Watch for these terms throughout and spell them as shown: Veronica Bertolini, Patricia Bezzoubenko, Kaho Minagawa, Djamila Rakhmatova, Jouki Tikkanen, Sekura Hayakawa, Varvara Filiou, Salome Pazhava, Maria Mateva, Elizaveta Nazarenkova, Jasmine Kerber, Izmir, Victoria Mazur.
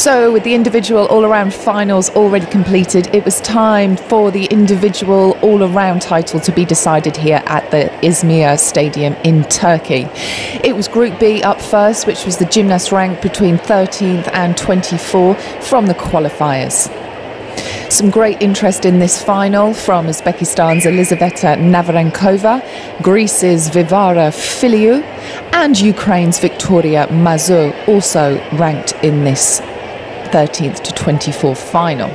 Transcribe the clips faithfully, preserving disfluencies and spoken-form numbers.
So with the individual all-around finals already completed, it was time for the individual all-around title to be decided here at the Izmir Stadium in Turkey. It was Group B up first, which was the gymnast ranked between thirteenth and twenty-fourth from the qualifiers. Some great interest in this final from Uzbekistan's Elizaveta Nazarenkova, Greece's Varvara Filiou, and Ukraine's Victoria Mazur, also ranked in this thirteenth to twenty-fourth final.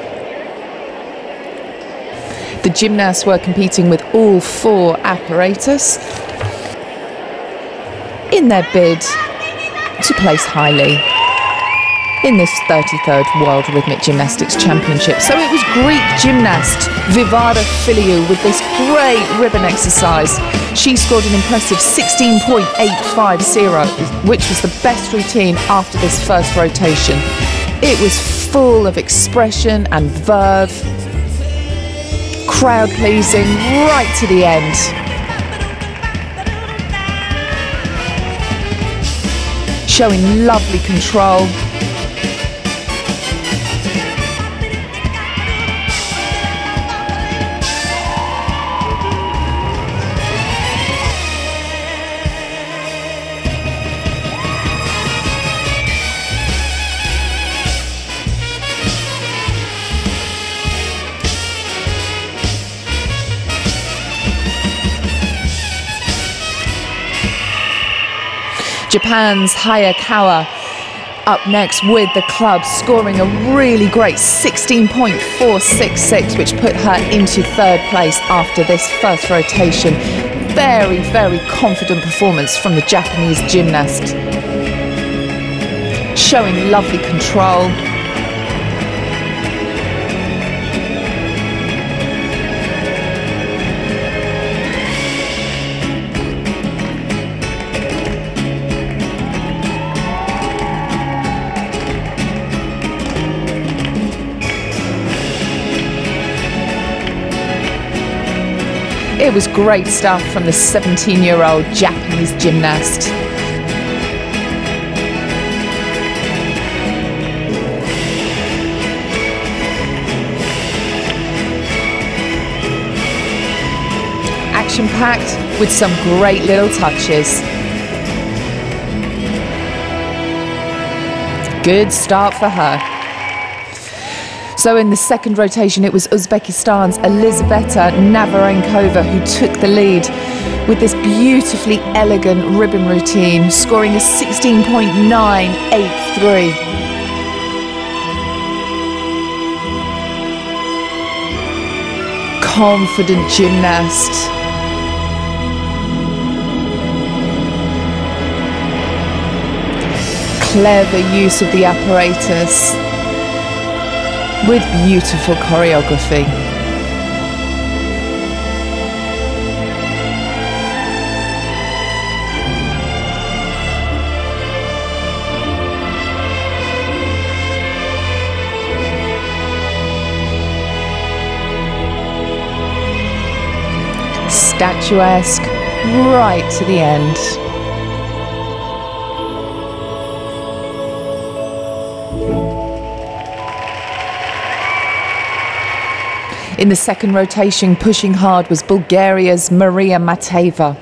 The gymnasts were competing with all four apparatus in their bid to place highly in this thirty-third World Rhythmic Gymnastics Championship. So it was Greek gymnast Varvara Filiou with this great ribbon exercise. She scored an impressive sixteen point eight five zero, which was the best routine after this first rotation. It was full of expression and verve, crowd pleasing right to the end. Showing lovely control. Japan's Hayakawa up next with the club, scoring a really great sixteen point four six six, which put her into third place after this first rotation. Very, very confident performance from the Japanese gymnast. Showing lovely control. It was great stuff from the seventeen-year-old Japanese gymnast. Action-packed with some great little touches. Good start for her. So in the second rotation, it was Uzbekistan's Elizaveta Nazarenkova who took the lead with this beautifully elegant ribbon routine, scoring a sixteen point nine eight three. Confident gymnast. Clever use of the apparatus, with beautiful choreography. Statuesque, right to the end. In the second rotation, pushing hard was Bulgaria's Maria Mateva.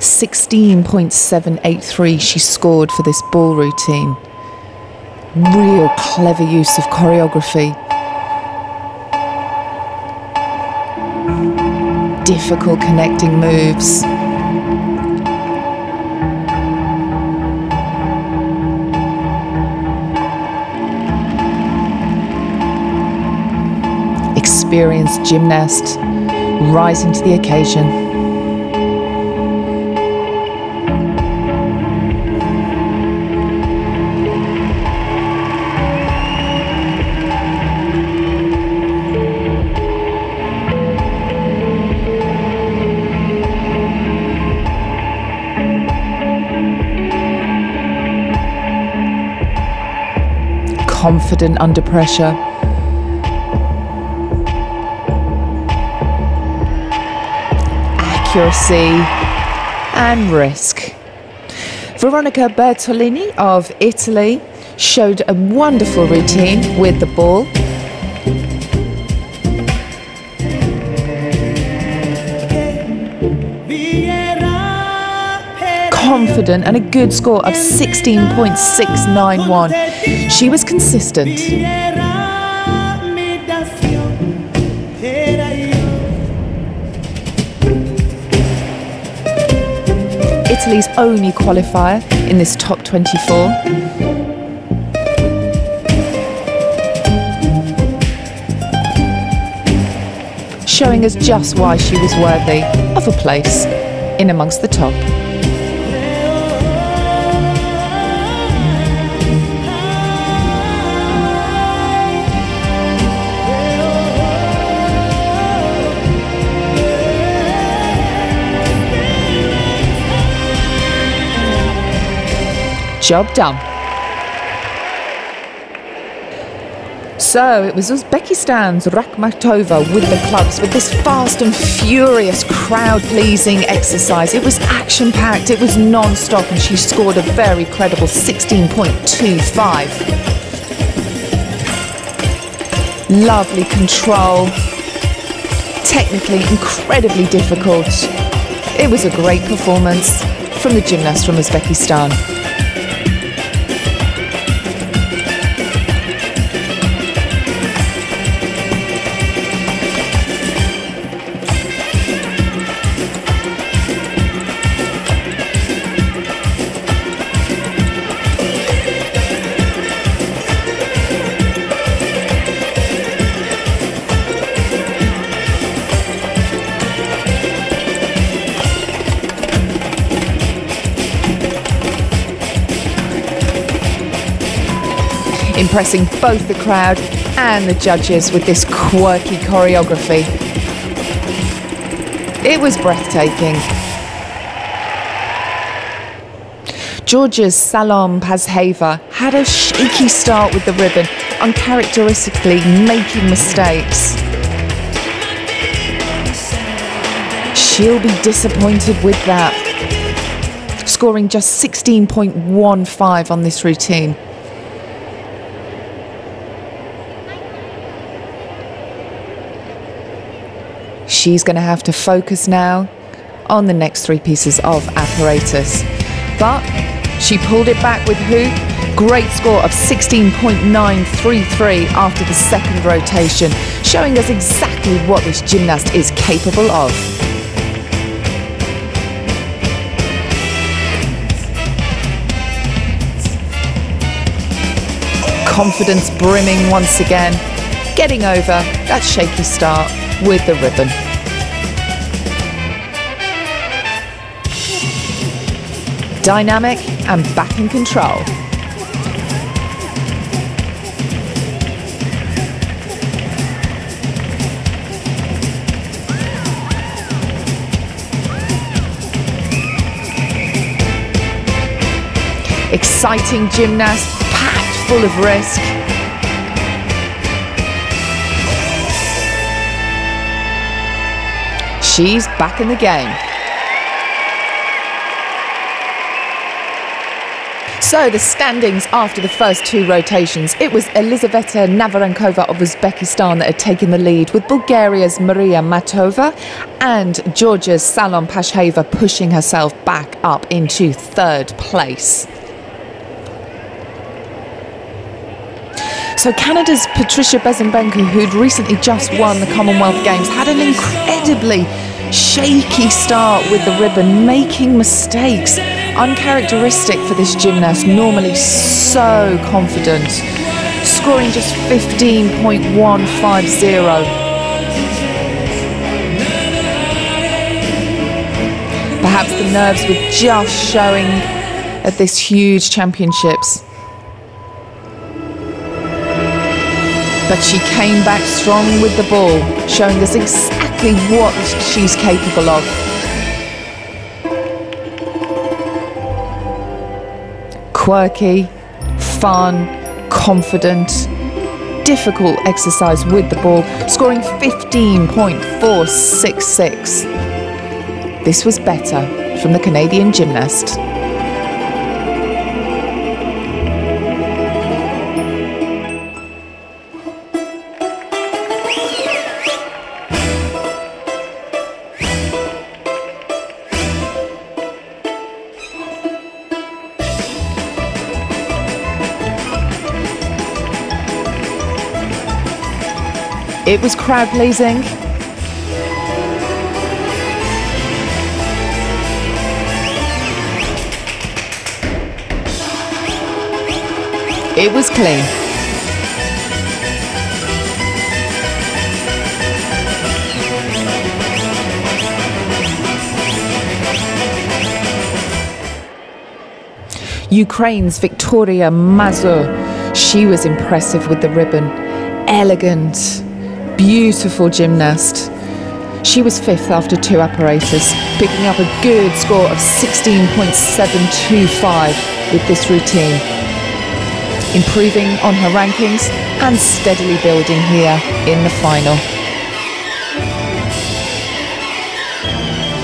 sixteen point seven eight three she scored for this ball routine. Real clever use of choreography. Difficult connecting moves. experienced gymnast rising to the occasion. Confident under pressure. Accuracy and risk. Veronica Bertolini of Italy showed a wonderful routine with the ball. Confident and a good score of sixteen point six nine one. She was consistent. Italy's only qualifier in this top twenty-four. Showing us just why she was worthy of a place in amongst the top. Job done. So it was Uzbekistan's Rakhmatova with the clubs, with this fast and furious crowd-pleasing exercise. It was action-packed, it was non-stop, and she scored a very credible sixteen point two five. Lovely control, technically incredibly difficult. It was a great performance from the gymnast from Uzbekistan. Impressing both the crowd and the judges with this quirky choreography. It was breathtaking. Georgia's Salome Pazhava had a shaky start with the ribbon, uncharacteristically making mistakes. She'll be disappointed with that, scoring just sixteen point one five on this routine. She's going to have to focus now on the next three pieces of apparatus. But she pulled it back with hoop. Great score of sixteen point nine three three after the second rotation, showing us exactly what this gymnast is capable of. Confidence brimming once again, getting over that shaky start with the ribbon. Dynamic and back in control. Exciting gymnast, packed full of risk. She's back in the game. So the standings after the first two rotations, it was Elizaveta Nazarenkova of Uzbekistan that had taken the lead, with Bulgaria's Maria Mateva and Georgia's Salome Pazhava pushing herself back up into third place. So Canada's Patricia Bezzoubenko, who'd recently just won the Commonwealth Games, had an incredibly shaky start with the ribbon, making mistakes. Uncharacteristic for this gymnast, normally so confident, scoring just fifteen point one five zero. perhaps the nerves were just showing at this huge championships. But she came back strong with the ball, showing us exactly what she's capable of. Quirky, fun, confident, difficult exercise with the ball, scoring fifteen point four six six. This was better from the Canadian gymnast. It was crowd-pleasing. It was clean. Ukraine's Victoria Mazur, she was impressive with the ribbon. Elegant. Beautiful gymnast. She was fifth after two apparatus, picking up a good score of sixteen point seven two five with this routine. Improving on her rankings and steadily building here in the final.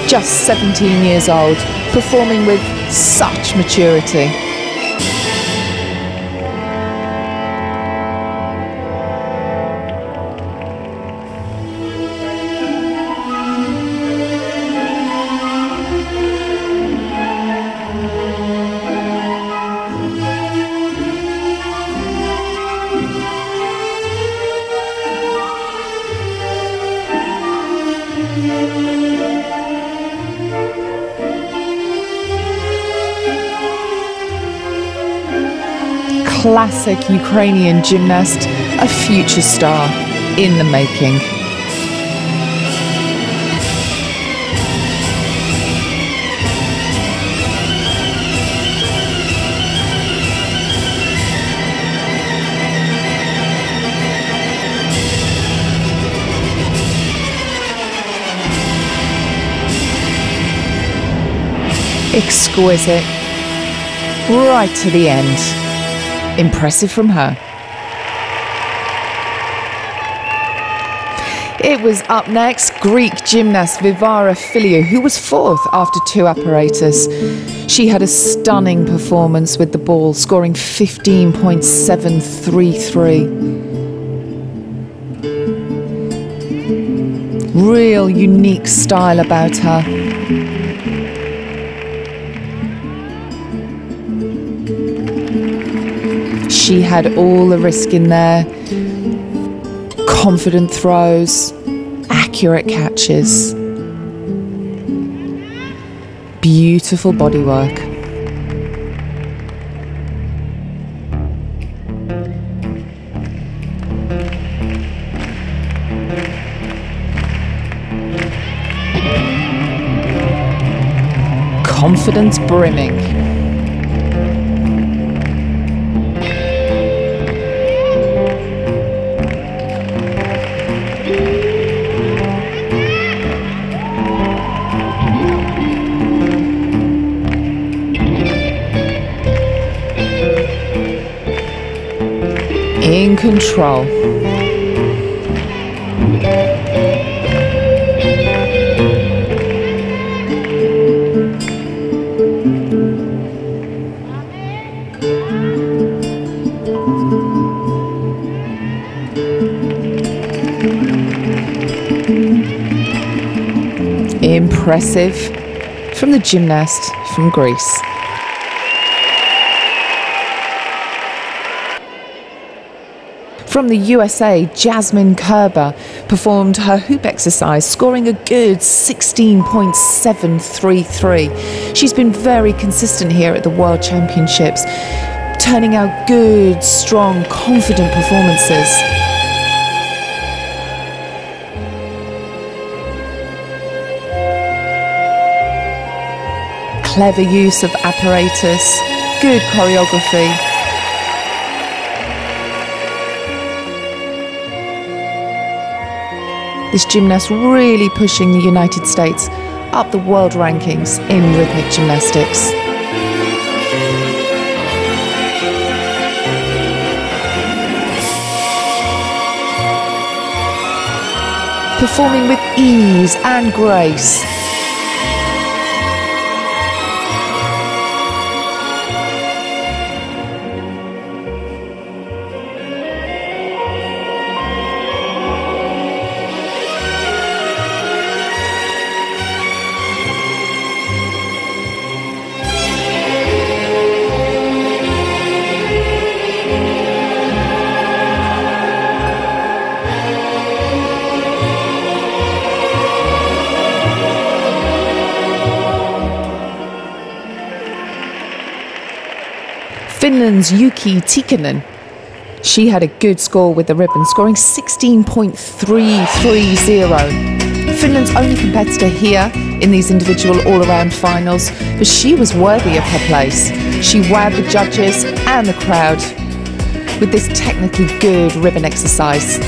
Just seventeen years old, performing with such maturity. Classic Ukrainian gymnast, a future star in the making. Exquisite, right to the end. Impressive from her. It was up next, Greek gymnast Varvara Filiou, who was fourth after two apparatus. She had a stunning performance with the ball, scoring fifteen point seven three three. Real unique style about her. She had all the risk in there, confident throws, accurate catches, beautiful bodywork. Confidence brimming. In control. Impressive from the gymnast from Greece. From the U S A, Jasmine Kerber performed her hoop exercise, scoring a good sixteen point seven three three. She's been very consistent here at the World Championships, turning out good, strong, confident performances. clever use of apparatus, good choreography. This gymnast really pushing the United States up the world rankings in rhythmic gymnastics. Performing with ease and grace. Finland's Jouki Tikkanen. She had a good score with the ribbon, scoring sixteen point three three zero. Finland's only competitor here in these individual all-around finals, but she was worthy of her place. She wowed the judges and the crowd with this technically good ribbon exercise.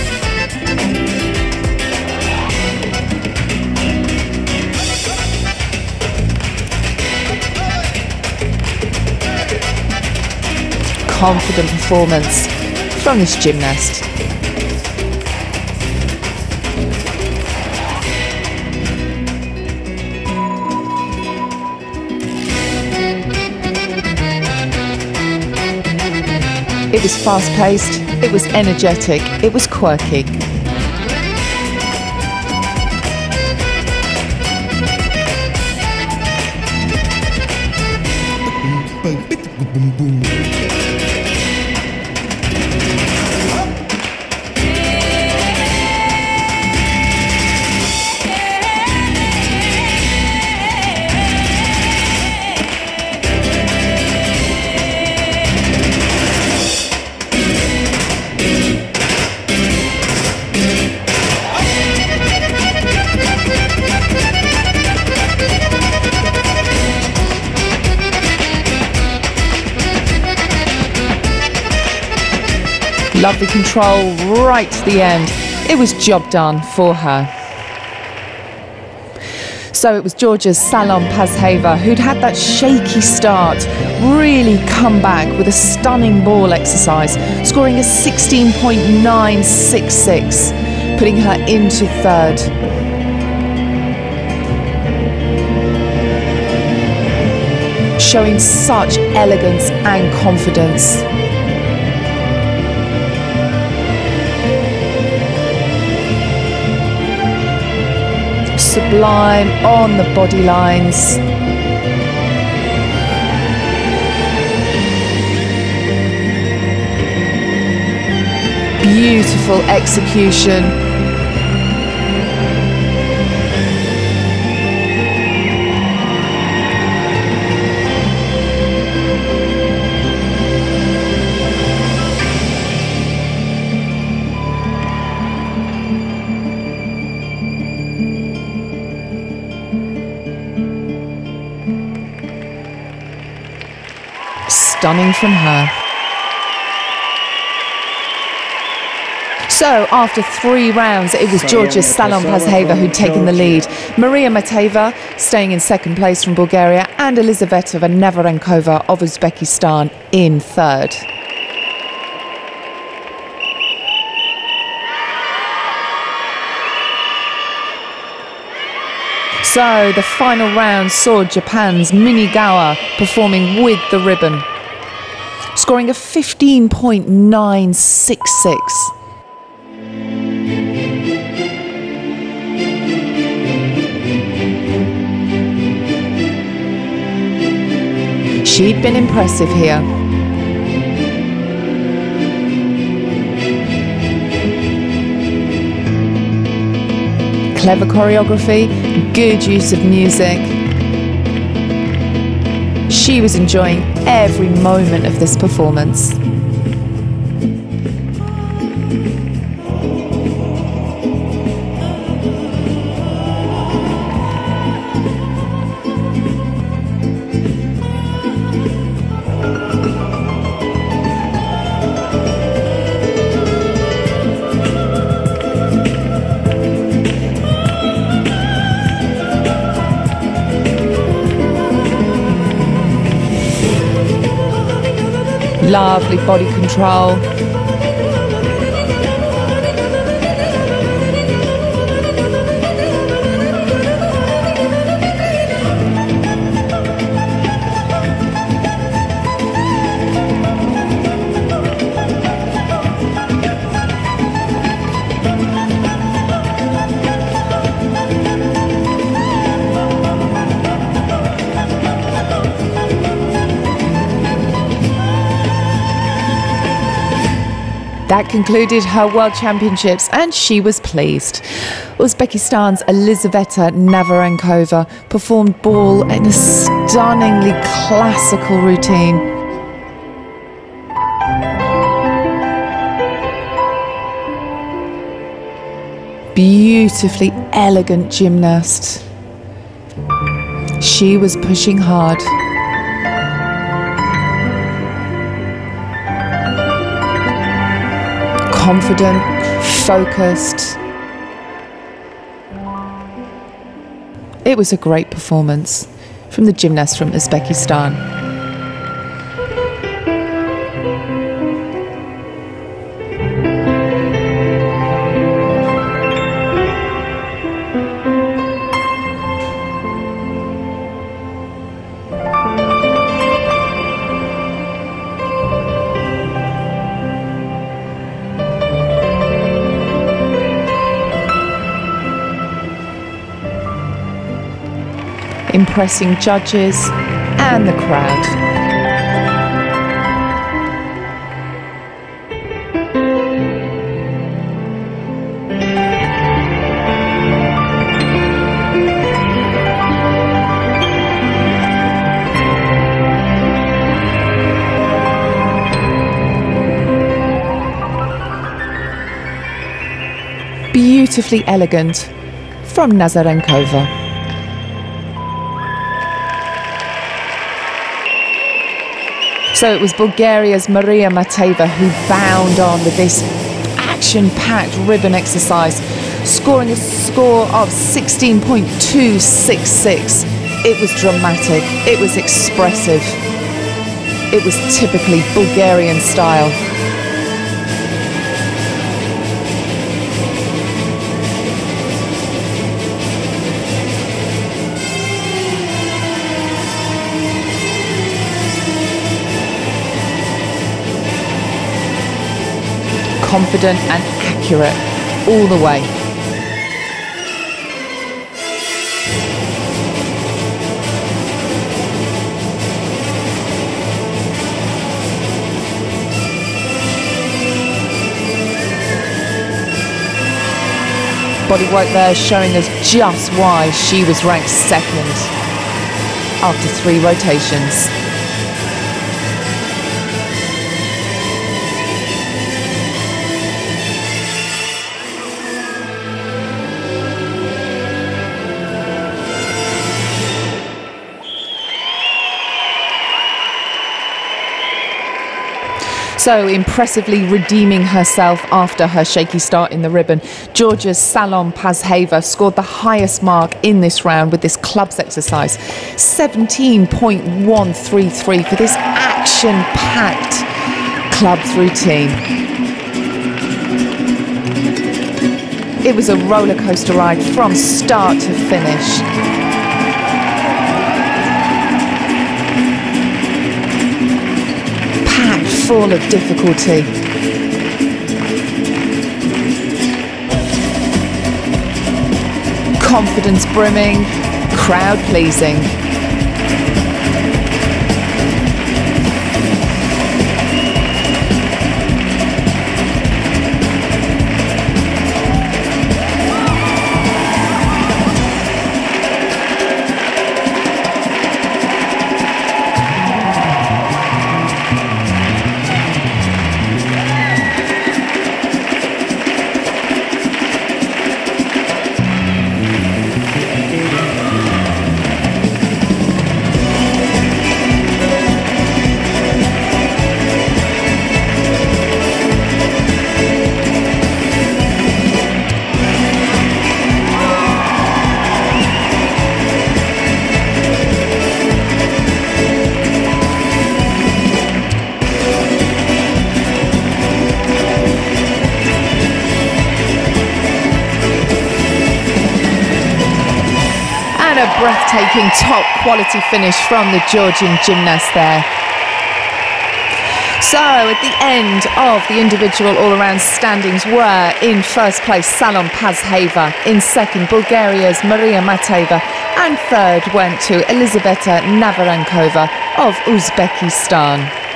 Confident performance from this gymnast. It was fast-paced, it was energetic, it was quirky. Lovely control right to the end. It was job done for her. So it was Georgia's Salome Pazhava, who'd had that shaky start, really come back with a stunning ball exercise, scoring a sixteen point nine six six, putting her into third. Showing such elegance and confidence. Sublime on the body lines. Beautiful execution. Stunning from her. So after three rounds, it was Georgia's Salome Pazhava who'd taken the lead. Maria Mateva staying in second place from Bulgaria, and Elizaveta Nazarenkova of Uzbekistan in third. So the final round saw Japan's Minagawa performing with the ribbon, scoring a fifteen point nine six six. She'd been impressive here. Clever choreography, good use of music. She was enjoying every moment of this performance. Lovely body control. That concluded her World Championships, and she was pleased. Uzbekistan's Elizaveta Nazarenkova performed ball in a stunningly classical routine. Beautifully elegant gymnast. She was pushing hard. Confident, focused. It was a great performance from the gymnast from Uzbekistan. Impressing judges and the crowd. Beautifully elegant from Nazarenkova. So it was Bulgaria's Maria Mateva who bound on with this action-packed ribbon exercise, scoring a score of sixteen point two six six. It was dramatic, it was expressive, it was typically Bulgarian style. Confident and accurate all the way. Bodywork there showing us just why she was ranked second after three rotations. So impressively redeeming herself after her shaky start in the ribbon, Georgia's Salome Pazhava scored the highest mark in this round with this clubs exercise, seventeen point one three three for this action-packed clubs routine. It was a roller coaster ride from start to finish. Full of difficulty. Confidence brimming, crowd pleasing. a breathtaking top-quality finish from the Georgian gymnast there. So at the end of the individual all-around standings were in first place Salome Pazhava, in second Bulgaria's Maria Mateva, and third went to Elizaveta Nazarenkova of Uzbekistan.